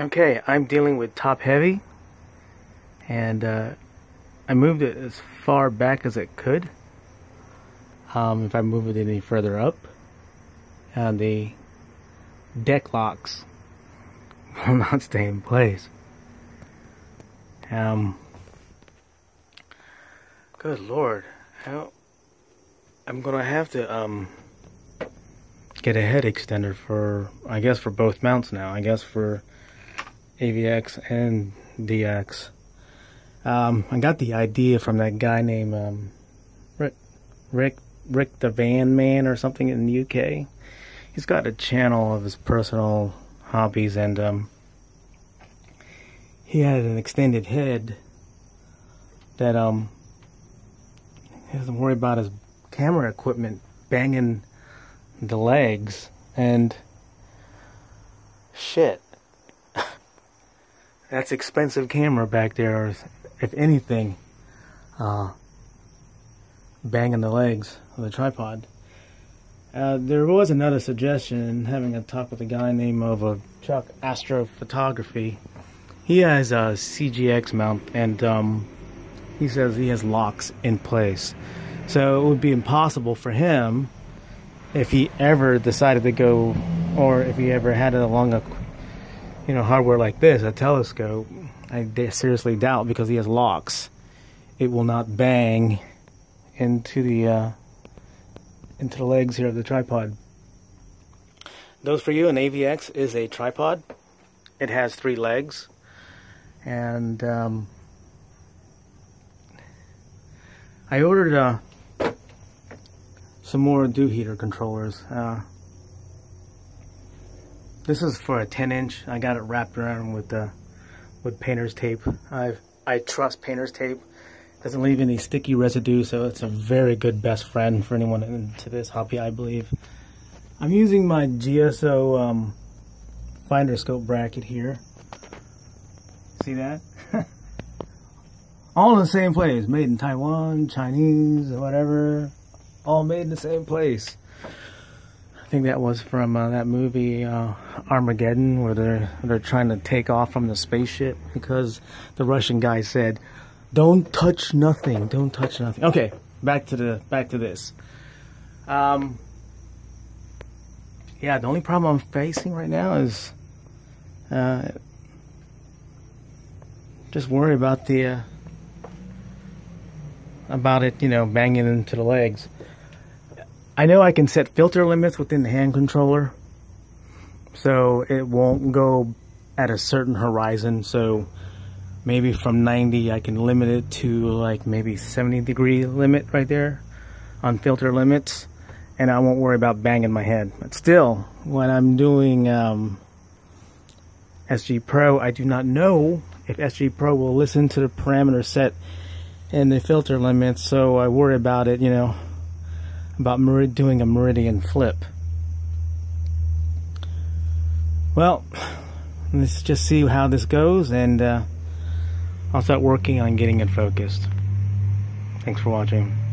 Okay, I'm dealing with top heavy, and I moved it as far back as it could. If I move it any further up, the deck locks will not stay in place. Good Lord, how I'm gonna have to get a head extender for, I guess, for both mounts now. I guess for AVX and DX. I got the idea from that guy named Rick the Van Man or something in the UK. He's got a channel of his personal hobbies, and he had an extended head that he doesn't worry about his camera equipment banging the legs and shit. That's expensive camera back there, if anything, banging the legs of the tripod. There was another suggestion, having a talk with a guy named Chuck Astro Photography. He has a CGX mount, and he says he has locks in place. So it would be impossible for him, if he ever decided to go, or if he ever had it along a, you know, hardware like this, a telescope, I seriously doubt, because he has locks, it will not bang into the legs here of the tripod. Those for you, an AVX is a tripod. It has 3 legs, and I ordered some more dew heater controllers. This is for a 10-inch. I got it wrapped around with painter's tape. I trust painter's tape. Doesn't leave any sticky residue, so it's a very good best friend for anyone into this hobby, I believe. I'm using my GSO finder scope bracket here. See that? All in the same place. Made in Taiwan, Chinese, whatever. All made in the same place. I think that was from that movie Armageddon, where they're trying to take off from the spaceship because the Russian guy said, "Don't touch nothing, don't touch nothing." Okay, back to this. Yeah, the only problem I'm facing right now is just worry about the about it, you know, banging into the legs. I know I can set filter limits within the hand controller, so it won't go at a certain horizon. So maybe from 90, I can limit it to like maybe 70-degree limit right there on filter limits, and I won't worry about banging my head. But still, when I'm doing SG Pro, I do not know if SG Pro will listen to the parameter set and the filter limits, so I worry about it, you know, about doing a meridian flip. Well, let's just see how this goes, and I'll start working on getting it focused. Thanks for watching.